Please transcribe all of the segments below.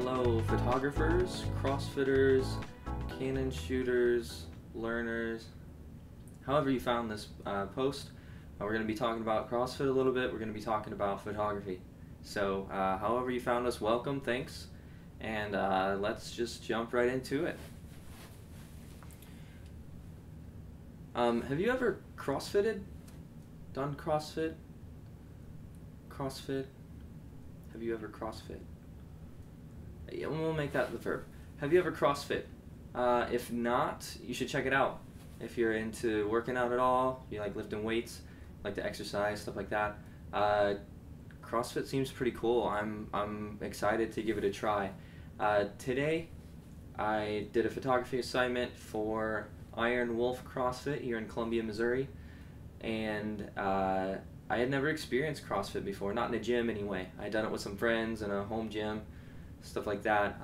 Hello photographers, CrossFitters, Canon shooters, learners, however you found this post. We're going to be talking about CrossFit a little bit. We're going to be talking about photography. So however you found us, welcome, thanks, and let's just jump right into it. Have you ever CrossFitted? Done CrossFit? CrossFit? Have you ever CrossFit? Yeah, we'll make that the verb. Have you ever CrossFit? If not, you should check it out. If you're into working out at all, you like lifting weights, like to exercise, stuff like that, CrossFit seems pretty cool. I'm excited to give it a try. Today, I did a photography assignment for Iron Wolf CrossFit here in Columbia, Missouri, and I had never experienced CrossFit before, not in a gym anyway. I had done it with some friends in a home gym, stuff like that,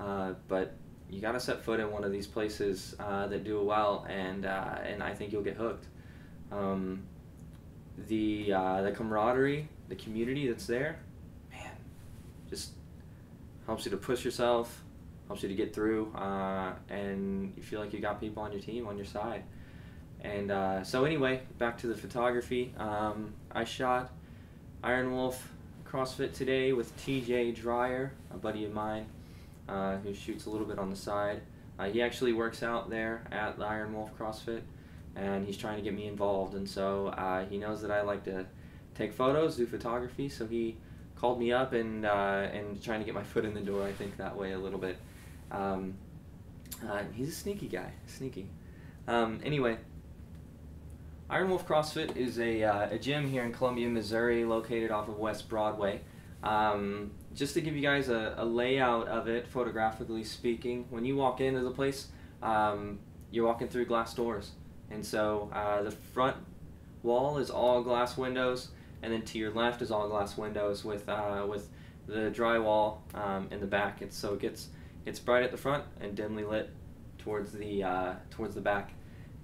but you gotta set foot in one of these places that do it well, and I think you'll get hooked. The camaraderie, the community that's there, man, just helps you to push yourself, helps you to get through, and you feel like you got people on your team, on your side. And so anyway, back to the photography. I shot Iron Wolf CrossFit today with TJ Dreyer, a buddy of mine who shoots a little bit on the side. He actually works out there at the Iron Wolf CrossFit, and he's trying to get me involved, and so he knows that I like to take photos, do photography, so he called me up and trying to get my foot in the door, I think, that way a little bit. He's a sneaky guy, sneaky. Anyway, Iron Wolf CrossFit is a gym here in Columbia, Missouri, located off of West Broadway. Just to give you guys a layout of it, photographically speaking, when you walk into the place, you're walking through glass doors. And so the front wall is all glass windows, and then to your left is all glass windows with the drywall in the back. So it's bright at the front and dimly lit towards the back,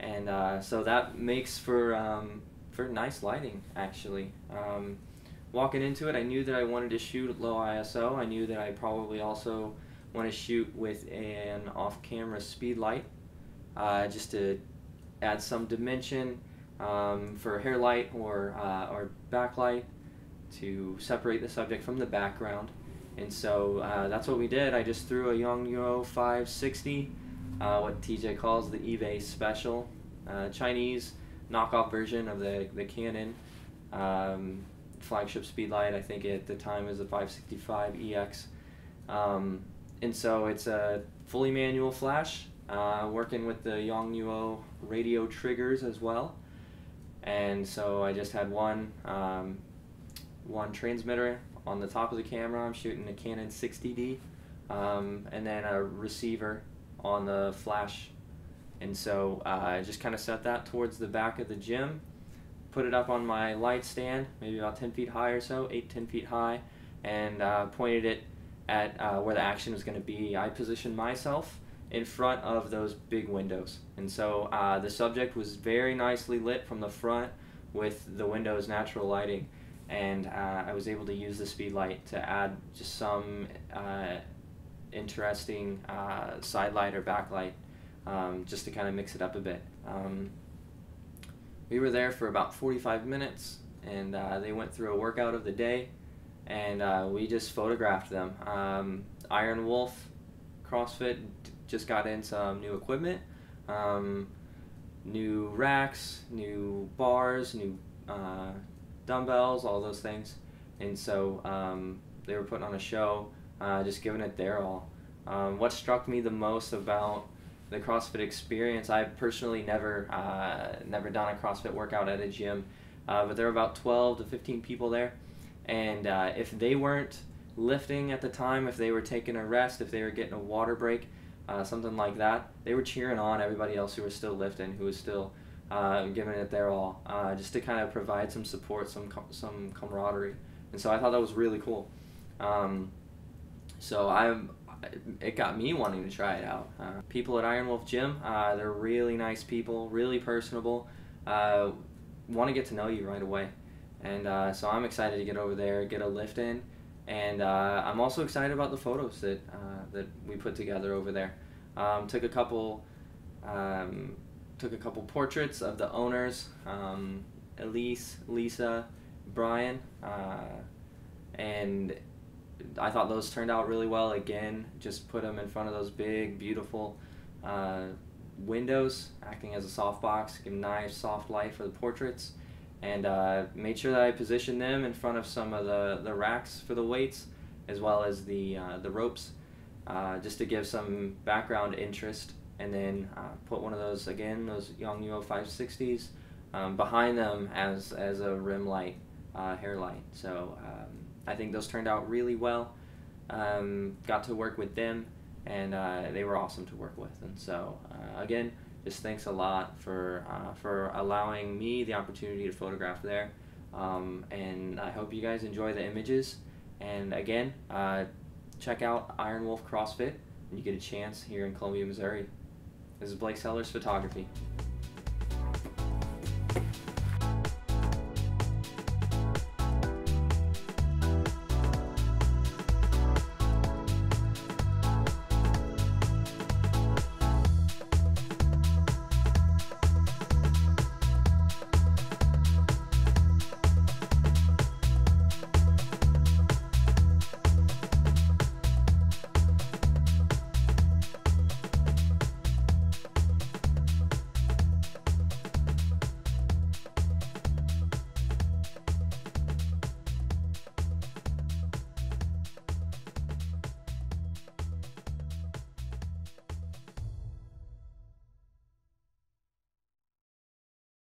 and so that makes for nice lighting, actually. Walking into it, I knew that I wanted to shoot at low ISO. I knew that I probably also want to shoot with an off-camera speed light, just to add some dimension for hair light or backlight to separate the subject from the background. And so that's what we did. I just threw a Yongnuo 560, what TJ calls the eBay special, Chinese knockoff version of the Canon flagship speedlight. I think at the time is the 565EX, and so it's a fully manual flash, working with the Yongnuo radio triggers as well. And so I just had one transmitter on the top of the camera. I'm shooting a Canon 60D, and then a receiver on the flash. And so I just kind of set that towards the back of the gym, put it up on my light stand, maybe about 10 feet high or so, 8-10 feet high, and pointed it at where the action was going to be. I positioned myself in front of those big windows, and so the subject was very nicely lit from the front with the window's natural lighting, and I was able to use the speed light to add just some interesting side light or backlight, just to kind of mix it up a bit. We were there for about 45 minutes, and they went through a workout of the day, and we just photographed them. Iron Wolf CrossFit just got in some new equipment, new racks, new bars, new dumbbells, all those things. And so they were putting on a show, just giving it their all. What struck me the most about the CrossFit experience, I've personally never done a CrossFit workout at a gym, but there were about 12 to 15 people there, and if they weren't lifting at the time, if they were taking a rest, if they were getting a water break, something like that, they were cheering on everybody else who was still lifting, who was still giving it their all, just to kind of provide some support, some camaraderie. And so I thought that was really cool. So it got me wanting to try it out. People at Iron Wolf Gym, they're really nice people, really personable, want to get to know you right away. And so I'm excited to get over there, get a lift in, And I'm also excited about the photos that that we put together over there. Took a couple portraits of the owners, Elise, Lisa, Brian, and I thought those turned out really well. Again, just put them in front of those big, beautiful windows, acting as a softbox, give them nice, soft light for the portraits, and made sure that I positioned them in front of some of the racks for the weights, as well as the ropes, just to give some background interest. And then put one of those, again, those Yongnuo 560s behind them as a rim light, hair light. So I think those turned out really well. Got to work with them, and they were awesome to work with. And so again, just thanks a lot for allowing me the opportunity to photograph there. And I hope you guys enjoy the images. And again, check out Iron Wolf CrossFit when you get a chance here in Columbia, Missouri. This is Blake Sellers Photography.